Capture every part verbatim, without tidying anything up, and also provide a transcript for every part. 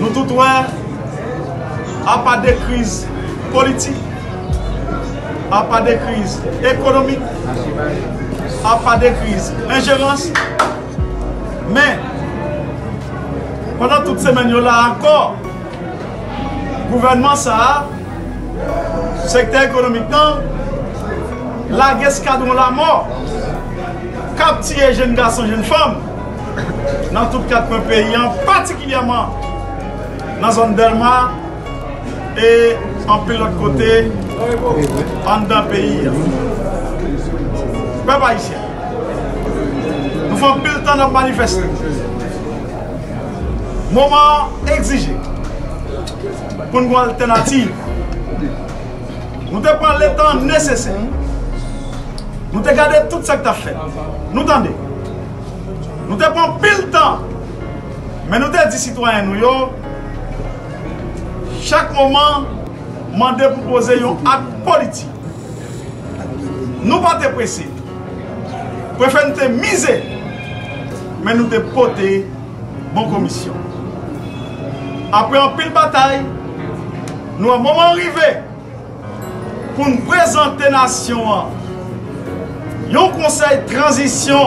Nous tous, à part des crises politiques, à part des crises économiques, à part des crises d'ingérence. Mais, pendant toutes ces semaines-là encore, le gouvernement ça, le secteur économique, non, la guerre escadron la mort, capturer jeunes garçons, jeunes femmes, dans tous les quatre pays, particulièrement dans la zone Delma et en plus l'autre côté, en d'un pays. Peuple haïtien, nous faisons plus le temps de manifester. Moment exigé pour une alternative. Nous devons prendre le temps nécessaire. Nous devons garder tout ce que tu as fait. Nous attendons. Nous devons prendre pile le temps. Mais nous devons dire citoyens, nous, chaque moment, nous devons proposer un acte politique. Nous ne sommes pas pressés. Nous préférons nous miser. Mais nous devons porter une bonne commission. Après un pile bataille, nous avons un moment arrivé pour nous présenter la nation. Il y a un conseil de transition,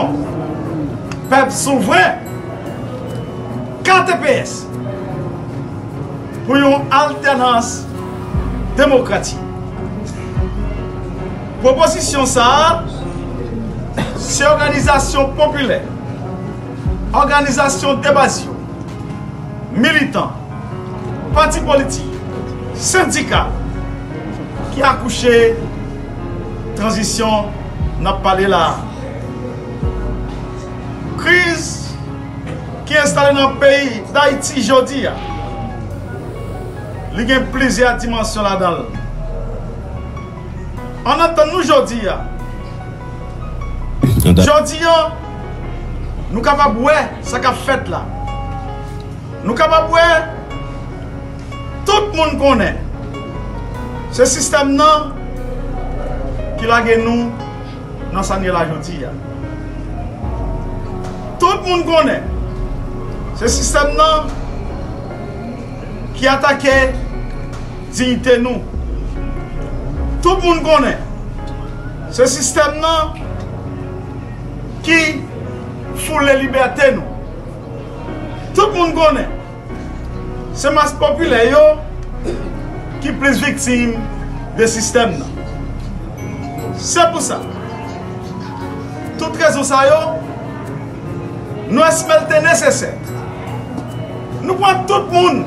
peuple souverain, K T P S, pour une alternance démocratique. Proposition ça, c'est organisation populaire, organisation de base, militants, partis politiques, syndicats, qui a accouché transition n'a pas parlé là. Crise qui est installée dans le pays d'Haïti aujourd'hui. Il y a plusieurs dimensions là-dedans. En attendant aujourd'hui, aujourd'hui, nous sommes capables de voir ce qu'on a fait là. Nous sommes capables de voir tout le monde connaît. Ce système non qui l'a gagné nous dans sa année aujourd'hui. Tout le monde connaît. Ce système non qui attaquait dignité nous. Tout le monde connaît. Ce système non qui foule les libertés nous. Tout le monde connaît. C'est masse populaire yo qui plus victime de système. C'est pour ça. Toute raison ça yo, nous espérons nécessaire. Nous prenons tout le monde,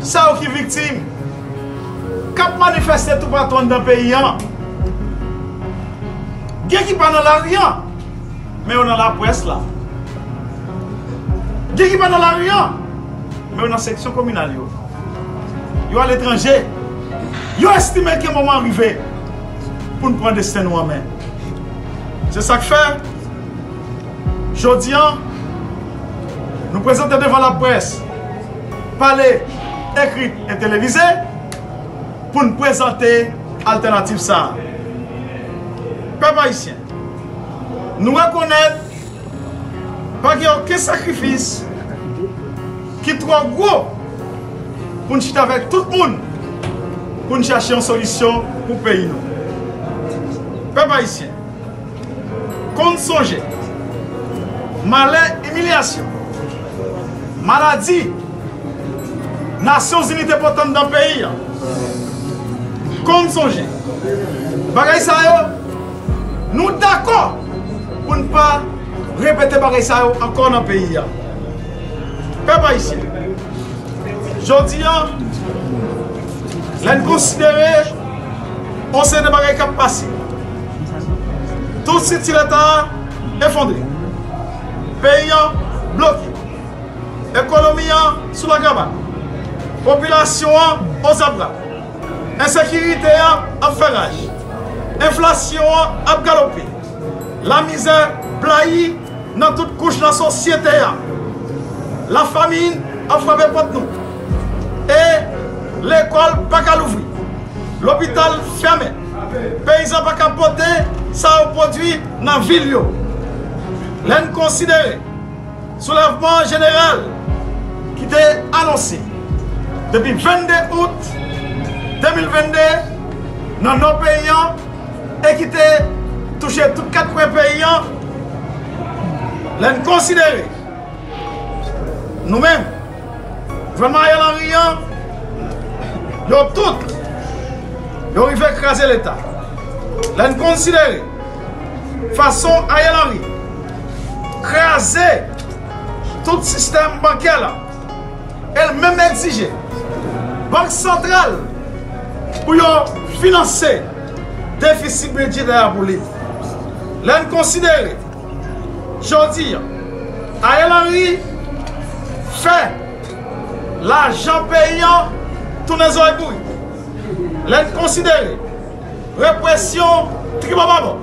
ça qui est victime, qui manifeste tout partout dans le pays. Il y a qui pas dans la rien, mais on a la presse là. Il y a qui pas dans la rien, mais on a la section communale. Yo. Yo à l'étranger, yo estime que le moment arrivé pour nous prendre le destin en main. C'est ça que fait. Aujourd'hui, nous présentons devant la presse, parler, écrit et télévisé, pour nous présenter l'alternative ça. Peuple haïtien, nous reconnaissons qu'il n'y a aucun sacrifice qui est trop gros pour nous chercher avec tout le monde, pour nous chercher une solution pour le pays. Peuple haïtien, quand nous songeons, malheur, humiliation, maladie, Nations Unies importantes dans le pays, quand nous songeons, bagay sa yo, nous sommes d'accord pour ne pas répéter bagay sa yo encore dans le pays. Peuple haïtien, aujourd'hui, nous considérons qu'on s'est débarrassé de passer. Tout ce qui est effondré. Pays bloqué. Économie sous la cabane. Population aux abras. Insécurité à ferrage. Inflation à galoper. La misère plaie dans toute couche de la société. La famine a frappé pour nous. Et l'école n'a pas qu'à l'ouvrir. L'hôpital fermé. Paysans pas qu'à porter, ça a produit dans la ville. L'un considéré. Soulèvement général. qui était annoncé depuis vingt-deux août deux mille vingt-deux dans nos pays et qui était touché tous quatre pays. L'en considérer nous-mêmes, vraiment Ariel Henry, ils ont tous, ils ont écrasé l'État. L'en considérer façon Ariel Henry, craser tout système bancaire là, elle même exige banque centrale pour financer déficit budgétaire pour l'île. L'en considérer aujourd'hui, Ariel Henry fait l'argent payant tous les oeufs. L'en considéré répression tribababa.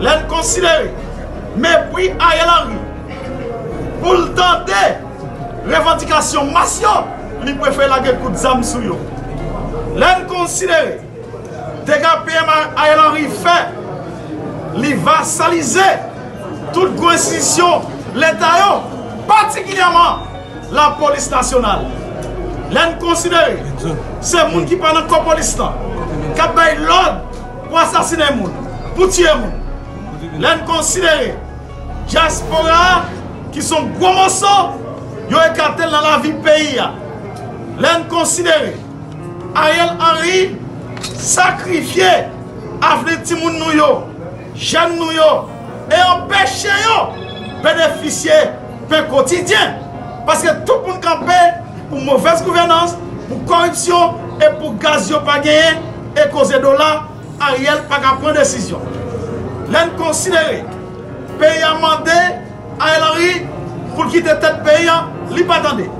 L'en considéré mépris Ariel Henry. Pour le temps des revendications massives, il préfère la guerre de zam sou yo. L'en considéré dégâts P M A Ariel Henry fait, il va saliser toute coercition, l'État, particulièrement la police nationale. L'un considéré, c'est les gens qui parlent encore police, qui ont l'ordre pour assassiner les gens, pour tuer les gens. L'un considéré, diaspora qui sont gros morceaux, ils ont écarté dans la vie du pays. L'un considéré, Ariel Henry sacrifié avec les gens, les jeunes, et empêcher de bénéficier du quotidien. Parce que tout le monde campé pour mauvaise gouvernance, pour corruption et pour gaz qui n'a pas gagné et causer de dollars, Ariel n'a pas pris de décision. L'un considéré, pays a mandé Ariel Henry pour quitter tête pays, il n'a pas attendu.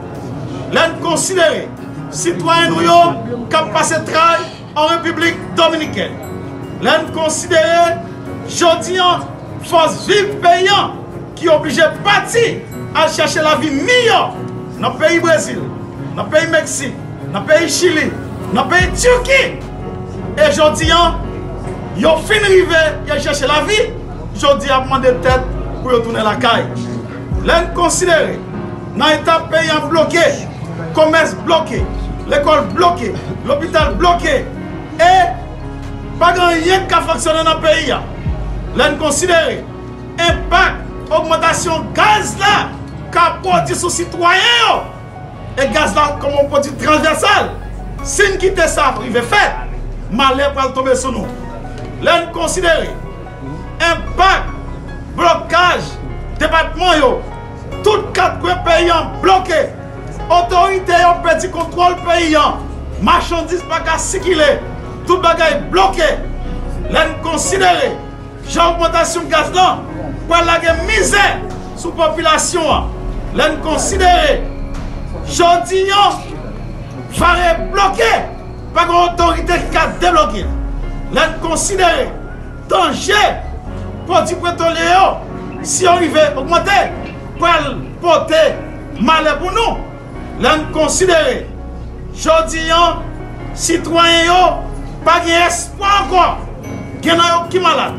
L'un considéré, citoyen nous qui a passé travail en République Dominicaine. L'un considéré, aujourd'hui, force vive payant qui est obligé de partir à chercher la vie meilleure dans le pays Brésil, dans le pays Mexique, dans le pays Chili, dans le pays Turquie. Et aujourd'hui, ils ont fini d'arriver, ils ont cherché la vie. Aujourd'hui, ils ont demandé de tête pour retourner la caille. L'un considéré, dans l'État payant bloqué, le commerce bloqué, l'école bloquée, l'hôpital bloqué, et pas grand rien qui a fonctionné dans le pays. L'un considéré, impact, augmentation gaz là, qu'a produit sous citoyen. Et gaz là, comme on produit transversal. Si nous quittons ça, privé fait, malheur va tomber sur nous. L'un considéré, impact, blocage, débattement, yo, tout quatre payants bloqués, autorité yon petit contrôle payant, marchandises pas qu'à circuler, tout bagay bloqué. L'un considéré, j'ai augmentation gaz là, pour la misère sous la population. L'en considéré, aujourd'hui, va bloqué par une autorité qui a débloqué. L'en considéré, danger, produit pétrolier, si on arrive à augmenter, pour porter malheur pour nous. L'en considéré, aujourd'hui, citoyens, pas d'espoir encore, qui sont malades,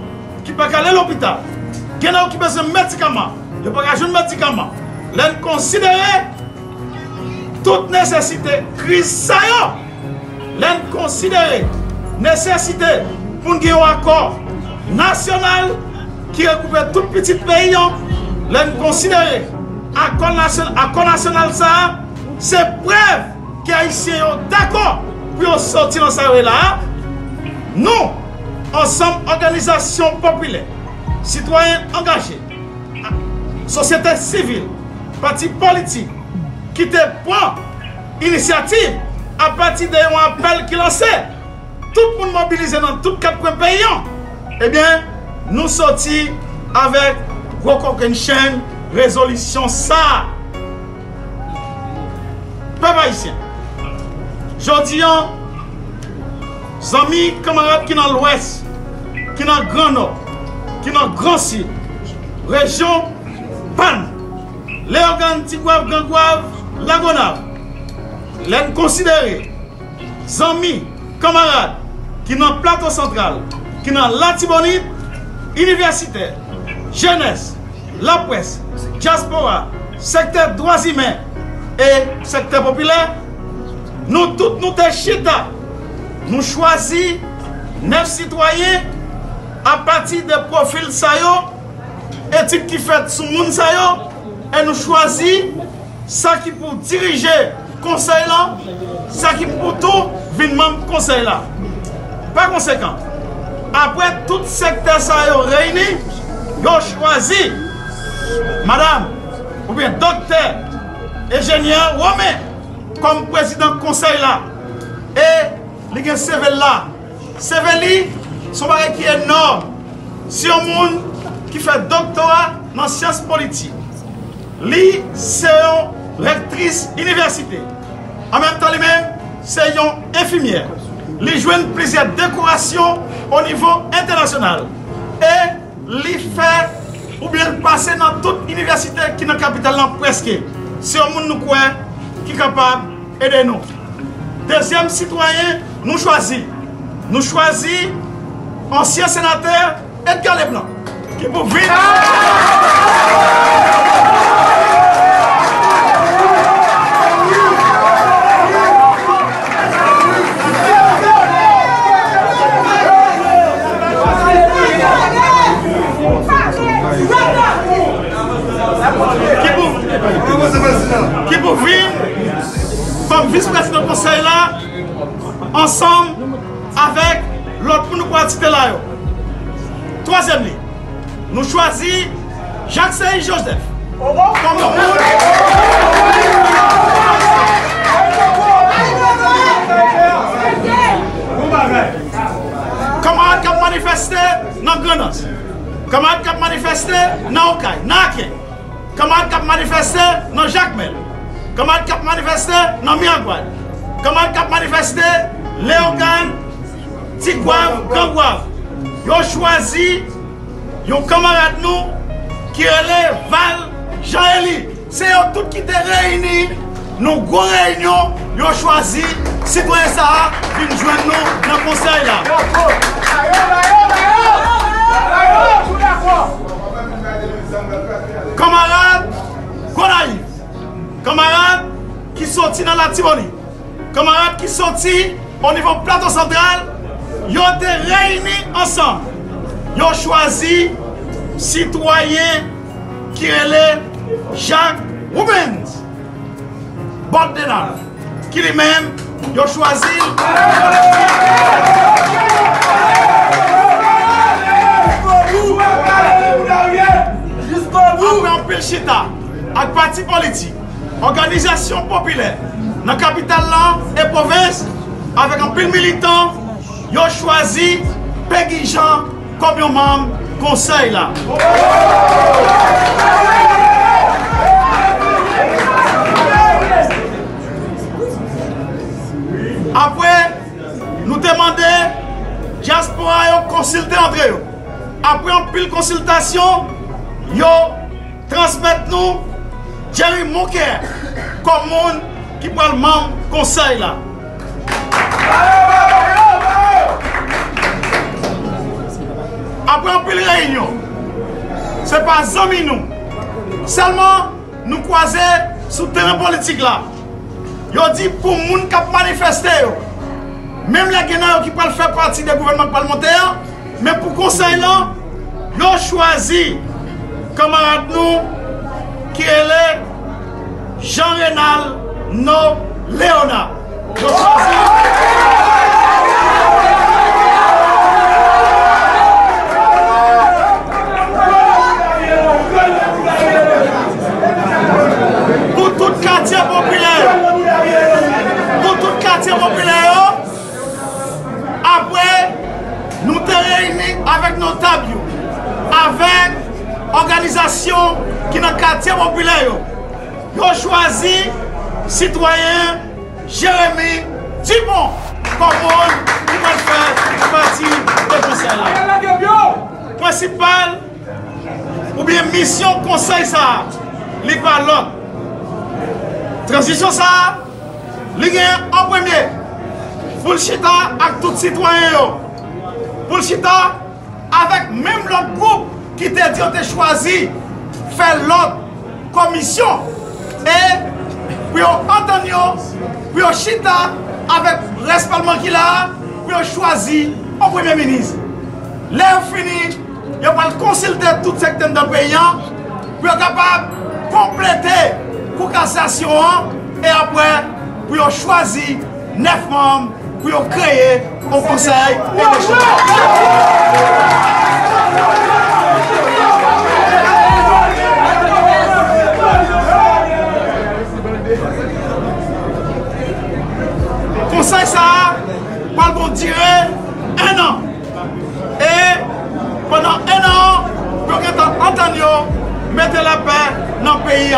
qui ne peuvent pas aller à l'hôpital, qui n'ont pas besoin de médicaments, qui n'ont pas besoin de médicaments. L'on considère toute nécessité, crise ça y est. L'on considère nécessité pour un accord national qui recouvre tout petit pays. L'on considère accord national, accord national ça, c'est preuve qu'il y a ici d'accord pour sortir dans ça là. Nous, ensemble, organisation populaire, citoyens engagés, société civile, partis politiques, qui te prend initiative à partir d'un appel qui lancé, tout le monde mobilisé dans tout quatre pays. Eh bien, nous sortis avec une chaîne résolution ça. Peuple haïtien, aujourd'hui, amis, camarades qui sont dans l'Ouest, qui dans le Grand Nord, qui dans le Grand Sud, région Pan, Léogane, Ti Goâve, Gangoua, Lagona, les considérés, amis, camarades, qui dans le Plateau Central, qui dans la Timoni, universitaire, jeunesse, la presse, diaspora, secteur droits humains, et secteur populaire, nous tous nous sommes chita. Nous choisissons neuf citoyens à partir des profils et type qui fait sous le monde. Et nous choisissons ça qui pour diriger le conseil, ça qui pour tout venir membre conseil. Par conséquent, après tout secteur réuni, nous choisissons madame ou bien docteur, ingénieur romain comme président du conseil. Et les gens sont là. Séveli, c'est un bagage qui est énorme. C'est un monde qui fait doctorat dans sciences politiques. Lui, c'est une rectrice université. En même temps, lui-même, c'est une infirmière. Lui joue plusieurs décorations au niveau international. Et lui fait, ou bien passer dans toute université qui est dans la capitale, presque. C'est un monde nous qui est capable d'aider nous. Deuxième citoyen, nous choisissons. Nous choisissons l'ancien sénateur Edgar Leblanc, qui pour vivre. Qui pour vivre comme vice-président du conseil là, ensemble avec l'autre pour nous participer là. Troisième ligne, nous choisissons Jacques Saint-Joseph. Comme Comment on a manifesté dans Grenade? Comment on a manifesté dans Okaï? Comment on a manifesté dans Jacmel? Comment on a manifesté dans Myagwad? Comment on a manifesté Léogane, Ti Goâve, Gangoua. Ils ont choisi un camarade nous qui relève Val Jean-Eli. C'est eux tous qui étaient réunis, nos gros réunions, ils ont choisi citoyens Sahara qui nous joignent nous dans le conseil là. Camarade Gonaï, camarade qui sortit dans la Timoni, camarade qui sortit au niveau plateau central, ils ont été réunis ensemble. Ils ont choisi citoyen qui est Jacques Ruben Bordelais, qui lui-même, ils ont choisi. En Pelchita, à parti politique, organisation populaire, dans la capitale et province, avec un pile militant, ils ont choisi Péguy Jean comme un membre du conseil là. Oh! Après, nous demandons diaspora de consulter entre eux. Après un pile consultation, ils transmettent nous Jerry Mouké comme monde qui prend le membre du conseil là. Après on peut la réunion, ce n'est pas zombi nous. Seulement nous croiser sur le terrain politique là. Ils ont dit pour les gens qui ont manifesté, même les gens qui peuvent faire partie des gouvernements parlementaires, mais pour le conseil là, ils ont choisi camarade nous qui est Jean-Renal Nob Léona. Ils ont choisi. Quartier populaire, pour tout quartier populaire, après nous te réunis avec nos tables, avec l'organisation qui est dans le quartier populaire. Nous avons choisi le citoyen Jérémy Timon comme qui va faire partie de conseil. Principal ou bien mission conseil ça, les l'autre. Transition ça, l'idée en premier, pour le chita avec tous les citoyens, pour le chita avec même l'autre groupe qui t'a dit on t'a choisi, faire l'autre commission et pour entendre, pour chita avec l'espalman qui là, pour choisir un premier ministre. L'heure finie, il va consulter tout secteur de pays pour être capable de compléter pour cassation et après pour choisir neuf membres pour créer un conseil électoral. Conseil ça, par bon dire, un an. Et pendant un an, pour que nous entendions mettre la paix dans le pays.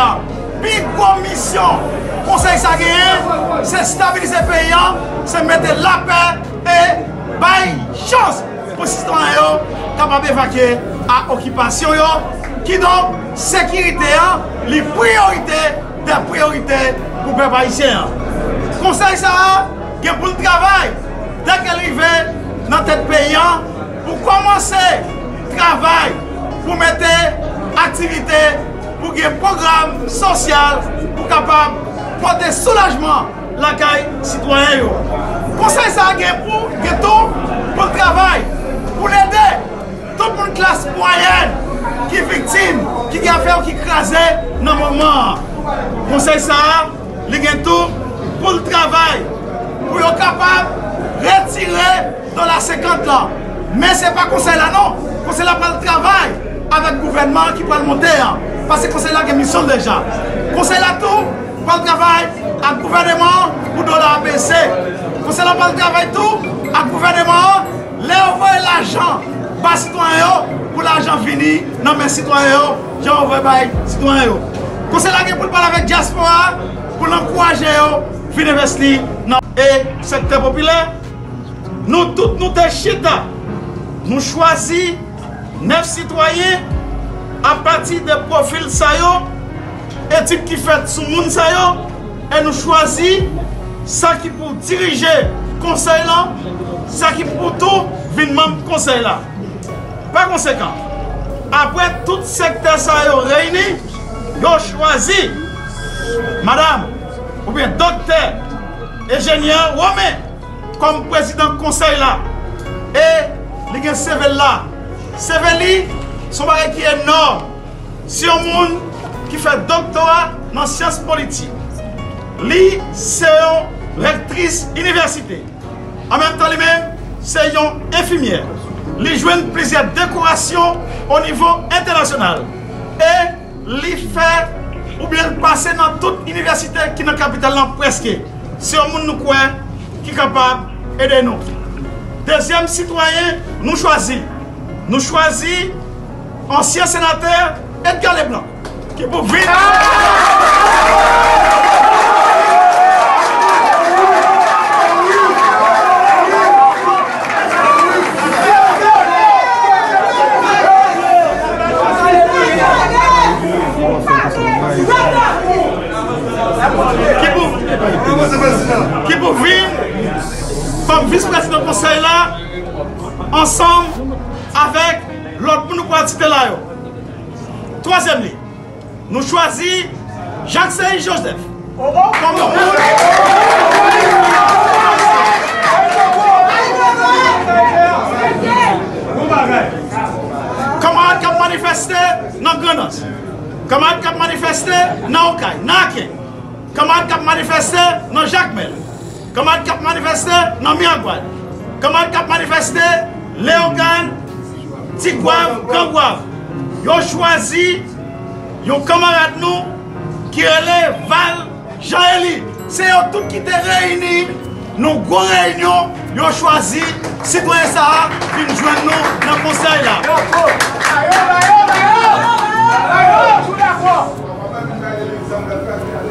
Puis commission, conseil ça gagne, c'est stabiliser le pays, c'est mettre la paix et bailler chance pour les citoyens capables d'évacuer à l'occupation. Qui donc, sécurité, les priorités des priorités pour les peuples haïtiens. Conseil ça, que pour le travail, dès qu'elle arrive dans tête payant, pour commencer le travail, pour mettre activité, pour un programme social, pour capable porter soulagement la caille citoyen. Conseil ça pour tout pour le travail, pour l'aider, toute une classe moyenne qui est victime, qui est affaire, qui est crasée dans le moment. Conseil ça, il y a tout pour le travail. Pour être capable de retirer dans la cinquante ans. Mais ce n'est pas le conseil là, non. Le conseil là pas le travail avec le gouvernement qui peut le monter. Hein. Parce que le conseil là a une mission déjà. Le conseil là tout, pas le travail avec le gouvernement pour donner la A B C. Le conseil là pas le travail tout, avec le gouvernement, les envoyer l'argent, pas citoyen, pour l'argent fini, non mais citoyen, j'ai envoyé par citoyen. Le conseil là pour parler avec diaspora, pour l'encourager, fin investir dans et secteur populaire, nous tous nous déchita, nous choisissons neuf citoyens à partir des profils saillants, et type qui fait sous monde saillant, et nous choisissons ça qui pour diriger le conseil là, ça qui pour tout vient même conseil là. Par conséquent, après tout secteur saillant réuni, nous choisissons madame ou bien docteur ingénieur Romain comme président du conseil là. Et les C V là. C V sont des qui est énorme. C'est un monde qui fait doctorat dans sciences politiques. Lui, c'est une rectrice université. En même temps, lui-même, c'est une infirmière. Lui joue plusieurs décorations au niveau international. Et lui fait ou bien passer dans toute université qui est dans la capitale presque. C'est un monde qui est capable d'aider nous. Deuxième citoyen, nous choisissons. Nous choisissons l'ancien sénateur Edgar Leblanc. Qui pour vivre. Qui pour vivre comme vice-président du conseil là, ensemble avec l'autre pour nous participer là. Troisième ligne, nous choisissons Jacques Saint-Joseph. Comment il a manifesté dans Gonaï? Comment il a manifesté dans Okaï? Comment il a manifesté dans Jacmel? Comment il a manifesté dans Myagwad? Comment il a manifesté Léogane, Ti Goâve, Gangoua? Ils ont choisi un camarade nous qui relève Val Jean-Eli. C'est eux tous qui étaient réunis. Nous gros réunions, ils ont choisi citoyens Sahara qui nous joignent dans le conseil là.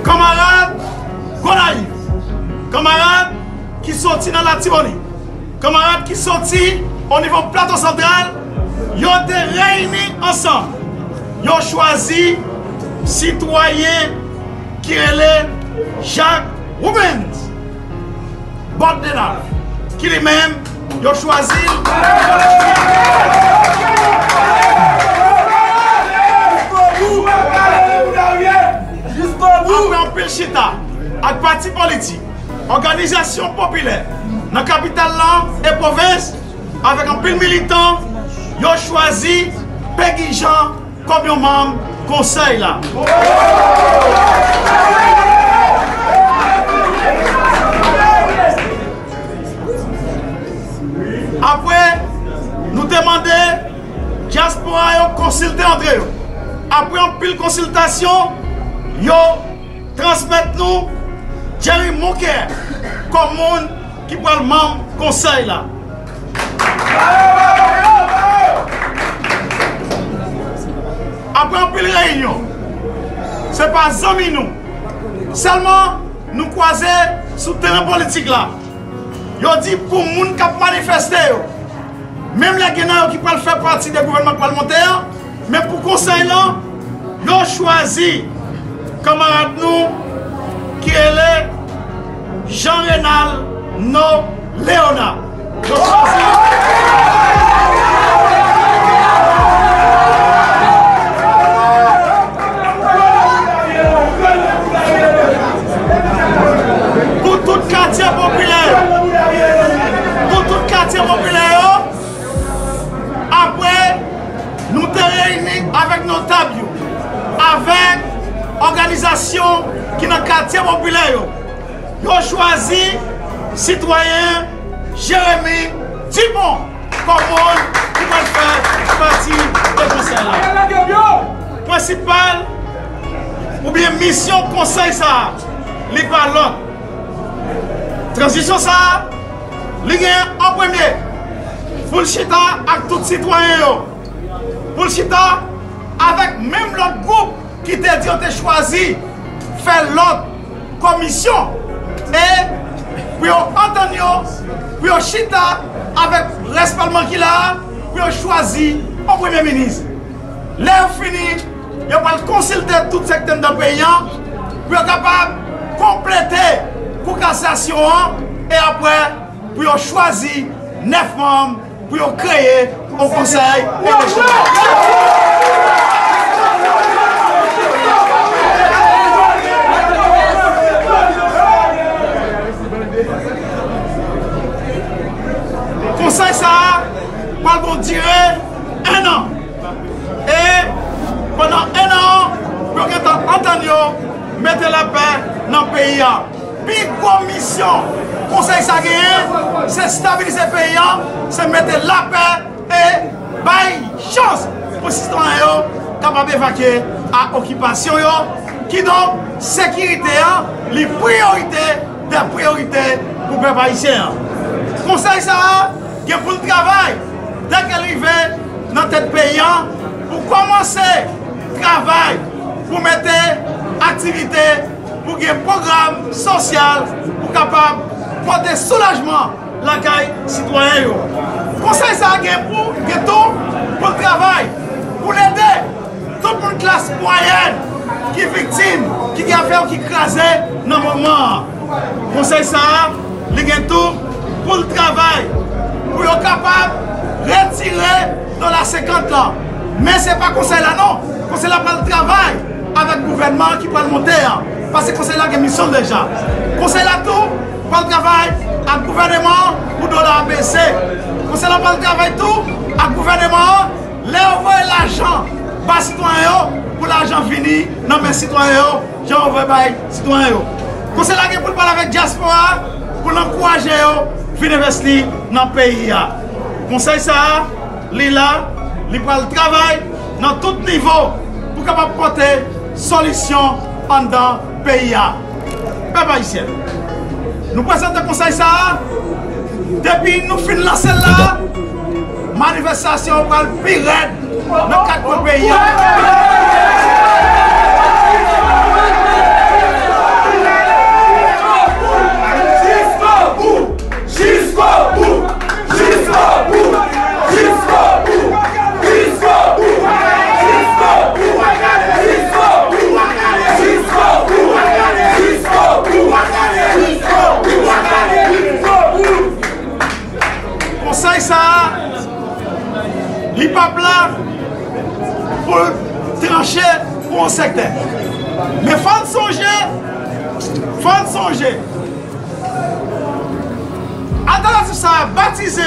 Camarades Gonaï, camarades qui sortit dans la Timoni, camarades qui sortit au niveau plateau central, ils ont été réunis ensemble. Ils ont choisi citoyen qui est Jacques Ruben Bordelais, qui lui-même, ils ont choisi. Après, on peut le chita. ak parti politique, organisation populaire, dans la capitale et la province, avec un pile militant, ils ont choisi Péguy Jean comme un membre du conseil. Là. Après, nous demandons diaspora de consulter entre eux. Après une pile consultation, ils transmettent nous Jerry Mouké comme monde qui prend le membre du conseil. Là. Après une pile réunion, ce n'est pas zami nous. Seulement, nous croisons sous le terrain politique. Là. Ils dit pour les gens qui ont manifesté, même les gens qui peuvent faire partie du gouvernement parlementaire, mais pour le conseil, ils ont choisi camarade nous qui est Jean-Renal Nob Léona. Pour tout le quartier populaire. Populaire. Après, nous te réunis avec nos tables, avec l'organisation qui est dans le quartier populaire. Nous avons choisi le citoyen Jérémy Timon comme qui va faire partie de conseil. Le principal ou bien mission conseil, ça, les ballons. Transition, ça. L'I G N en premier, pour le chita avec tous les citoyens. Pour le chita avec même l'autre groupe qui t'a dit qu'on t'a choisi faire l'autre commission. Et puis on entend, puis on chita avec le respect qu'il a, puis on choisit en premier ministre. L'air fini, on va consulter tout le secteur de pays, puis on est capable de compléter pour cassation et après. Puis on choisit neuf membres, puis on crée au conseil. Et le conseil, ça, on dirait un an. Et pendant un an, on va entendre mettre la paix dans le pays. Puis commission, conseil ça gagne, c'est stabiliser le pays, c'est mettre la paix et bail chance pour les citoyens capables d'évacuer à l'occupation. Qui donc, sécurité, les priorités des priorités pour les haïtiens. Conseil ça gagne pour le travail, dès qu'elle arrive dans le pays, pour commencer le travail, pour mettre activité. Pour un programme social pour capable porter soulagement la caille citoyen. Conseil ça pour pour le travail, pour l'aider toute une classe moyenne qui est victime, qui a fait qui crasé dans le moment. Conseil ça pour le travail, pour être capable de retirer dans la cinquante ans. Mais ce n'est pas conseil là non, conseil là pour le travail avec le gouvernement qui peut le monter. Parce que le conseil là a une mission déjà. Le conseil là tout, pas le travail, à gouvernement pour dollar baissé. Le conseil là pas le travail tout, à gouvernement, les envoyer l'argent, pas citoyen, pour l'argent fini, non mais citoyen, j'ai envoyé par citoyen. Le conseil là qui pour parler avec diaspora, pour l'encourager, venir investir dans le pays. Le conseil ça, il est là, il prend le travail dans tout niveau pour pouvoir porter solution pendant pays. Papa ici. Nous présentons le conseil ça. Depuis nous finissons la celle-là, manifestation va le pire dans quatre pays. Pour trancher pour un secteur Nathan ça a baptisé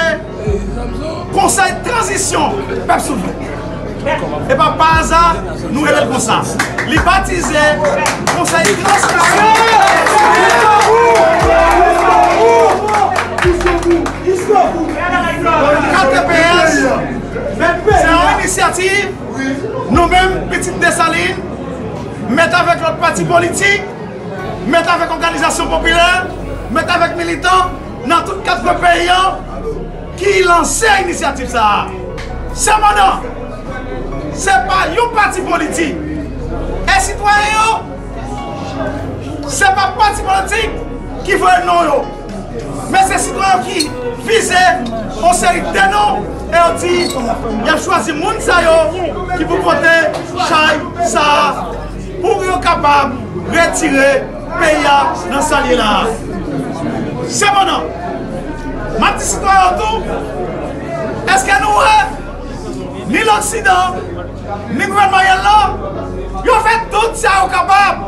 Conseil Transition Peuple Souverain. Et pas par hasard, nous élèves comme ça. Les baptisés Conseil Transition. quatre P S, c'est une initiative. Nous-mêmes, Petite Dessalines, mettre avec notre parti politique, mettre avec l'organisation populaire, mettre avec militants, dans tous les quatre pays qui lancent l'initiative. C'est mon nom. Ce n'est pas un parti politique. Et citoyens, ce n'est pas un parti politique qui veut nous. Mais ces citoyens qui visent, on série des noms et on dit il a choisi les gens qui vous porter Chai, ça, pour être capable de retirer le pays dans ce lieu-là. C'est mon nom. Ma petite citoyenne, tout, est-ce que nous, ni l'Occident, ni le gouvernement, ils ont fait tout ça au capable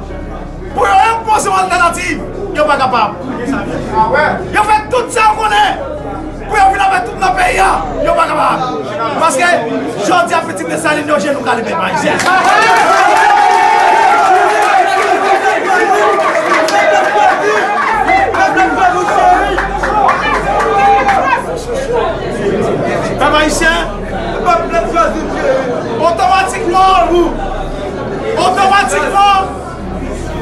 pour imposer une alternative. Ils ne sont pas capables. Ils ont fait tout ça qu'on est. Pour venir avec tout le pays, ils ne sont pas capables. Parce que je dis à Petite Dessalines, nous allons nous calmer. Automatiquement, automatiquement,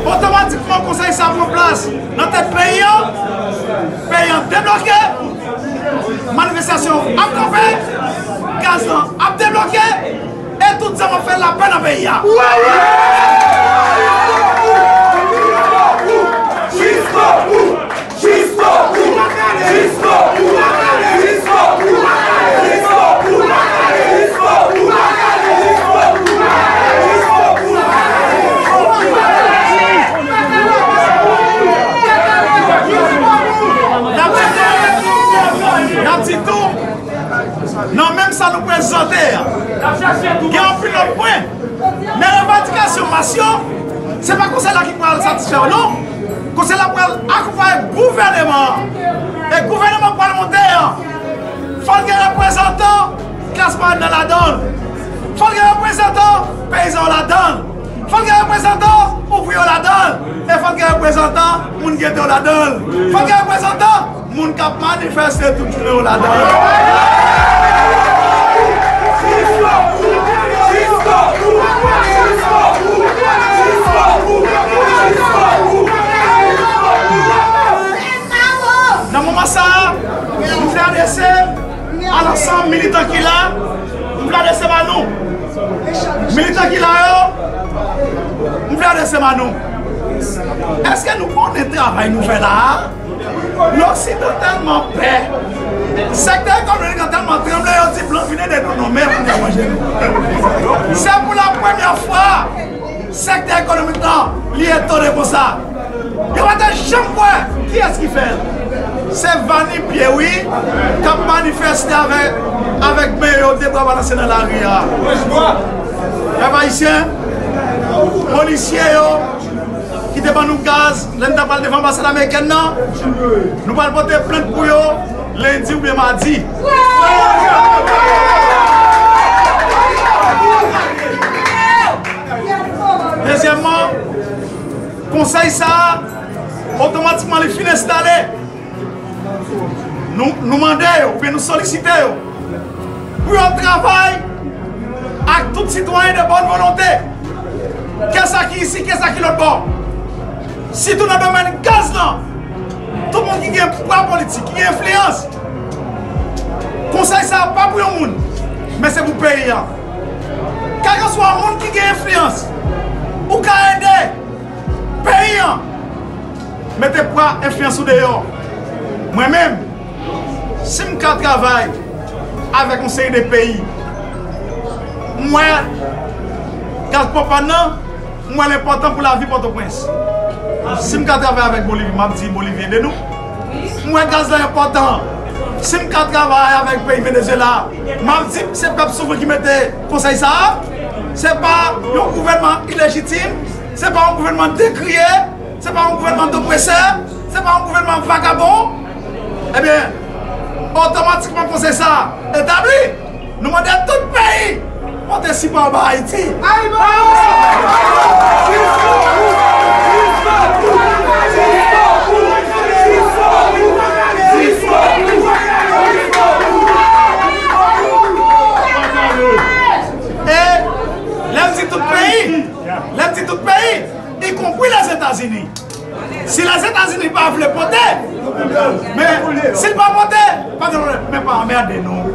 automatiquement, le Conseil s'en prend place dans notre pays, payant débloqué, manifestation abcompée, gazon abdébloqué, et tout ça va faire la peine au pays. Non, même ça nous présente. Il y a un pilote point. Mais revendication, ce n'est pas le conseil qui va le satisfaire, non. Le conseil va accompagner le gouvernement. Et le gouvernement parlementaire, il faut qu'il y ait un représentant Caspar dans la donne. Il faut qu'il y ait un représentant paysan la donne. Il faut qu'il y ait un représentant ouvrier la donne. Et il faut qu'il y ait un représentant moun ghetto la donne. Il faut qu'il y ait un représentant moun qui manifeste tout le monde la donne. Dans le moment ça, nous voulons laisser à l'ensemble militant qui là, nous voulons laisser à nous. Militant qui là, nous voulons laisser à nous. Est-ce que nous connaissons le travail nous fait là? L'Occident tellement paix. Secteur comme le tellement tremblé, on dit blanc venez de nous nommer pour nous manger. C'est pour la première fois, secteur économique, il est tombé pour ça. Il va être jamais qui est-ce qui fait? C'est Vanny Pierre-Oui qui a manifesté avec, avec Méo de bras balancés dans la rue. Les haïtiens, les policiers, qui débat nous gaz, l'un d'appel devant l'ambassade américaine, nous allons porter plainte pour eux. Lundi ou bien mardi. Deuxièmement, conseil ça, automatiquement les fins installés. Nous nous demandons ou bien nous sollicitons pour un travail avec tout citoyen de bonne volonté. Qu'est-ce qui ici, qu'est-ce qui l'autre bord? Si tout le domaine gaz là, tout le monde qui a un pouvoir politique, qui a une influence. Le conseil, ce n'est pas pour le monde, mais c'est pour le pays. Quel que soit le monde qui a une influence, ou qui a aidé le pays, mettez pas influence dehors. Moi-même, si je travaille avec le conseil des pays, moi, quand je ne peux pas, moi, l'important pour la vie de Port-au-Prince. Si je travaille avec Bolivie, je dis Bolivie de nous. Moi, gaz est important. Si je travaille avec le pays Venezuela, je dis que c'est le peuple souverain qui met le conseil ça. Ce n'est pas un gouvernement illégitime, ce n'est pas un gouvernement décrié, ce n'est pas un gouvernement d'oppresseur, ce n'est pas un gouvernement vagabond. Eh bien, automatiquement conseil ça établi. Nous demandons à tout le pays on est si bon à Haïti. Et là c'est tout pays, là c'est tout pays, y compris les États-Unis. Si les États-Unis ne peuvent pas voter, mais s'ils ne peuvent pas voter, pas de problème, mais pas emmerder nous.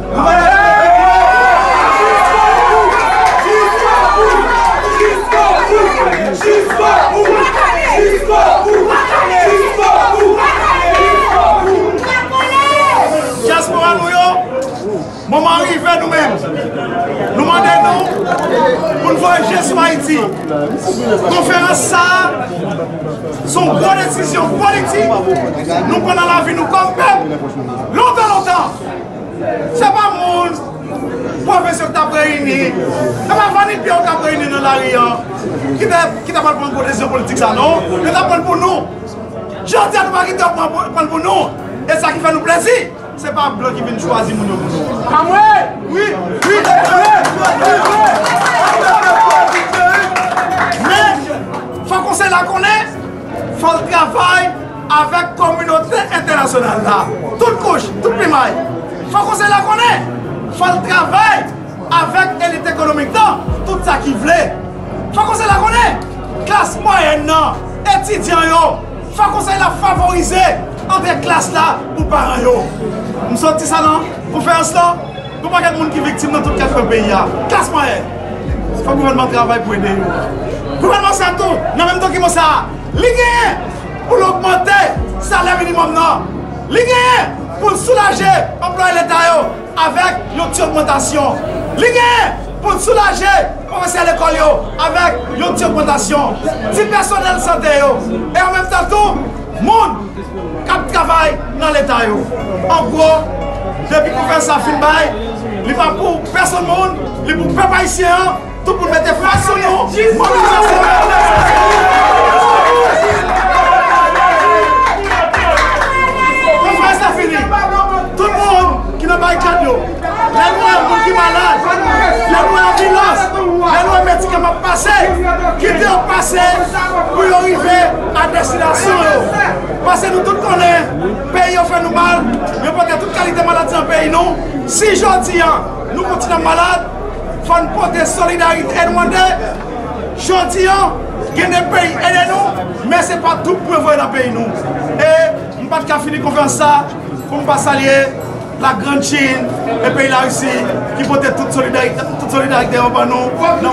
Diaspora nous, moment arrivé nous-mêmes. Nous demandons pour nous voyager sur Haïti. Conférence ça, son bonne décision politique. Nous prenons la vie, nous comme peuple. Longtemps, longtemps. C'est pas monde. Professeur qui t'a réuni, t'as pas vanné Pierre qui t'a réuni dans l'arrière, qui t'a pas pris pour décision politique ça non, mais t'a pris pour nous. Je dis à nous qui t'a pris pour nous, et ça qui fait nous plaisir, c'est pas blanc qui vient choisir mon nom. Ah ouais, oui, oui, mais faut qu'on se la connaisse, faut le travail avec la communauté internationale là, toute couche, toute primaire, faut qu'on se la connaisse. Faut le travail avec l'élite économique dans tout ça qui voulait. Faut qu'on se la connaît. Classe moyenne, étudiant, faut qu'on se la favorise entre classe là pour parents. Nous sommes ça là, pour faire cela, pour pas qu'il y ait des gens qui sont victimes dans tout le pays. Classe moyenne. Faut que le gouvernement travaille pour aider. Le gouvernement c'est tout. Dans le même temps qu'il y a ça, l'I G N pour l'augmenter, salaire minimum non. L'I G N pour soulager l'emploi de l'État avec l'autre augmentation. L'I G N pour soulager les professeurs de l'école avec l'autre augmentation. Du personnel santé. Et en même temps, tout le monde qui travaille dans l'État. En gros, depuis qu'on fait ça, il n'y a pas pour personne, il n'y a pour le peuple haïtien, tout pour mettre fin à son nom. Tout le monde qui n'a pas de cadeau, les noirs qui sont malades, les noirs violents, les noirs médicaments passés, qui ont passé pour arriver à destination. Parce que nous tous connaissons, pays ont fait nous mal, nous portons toute qualité de maladie dans le pays. Non. Si aujourd'hui nous continuons malades, il faut nous porter solidarité et demander. Aujourd'hui, il y a des pays aidés nous, mais ce n'est pas tout pour voir dans le pays. Nous. Et nous ne pouvons pas finir de faire ça. Pour ne pas saluer la grande Chine, les pays de la Russie, qui portent toute solidarité, toute solidarité en bas nous.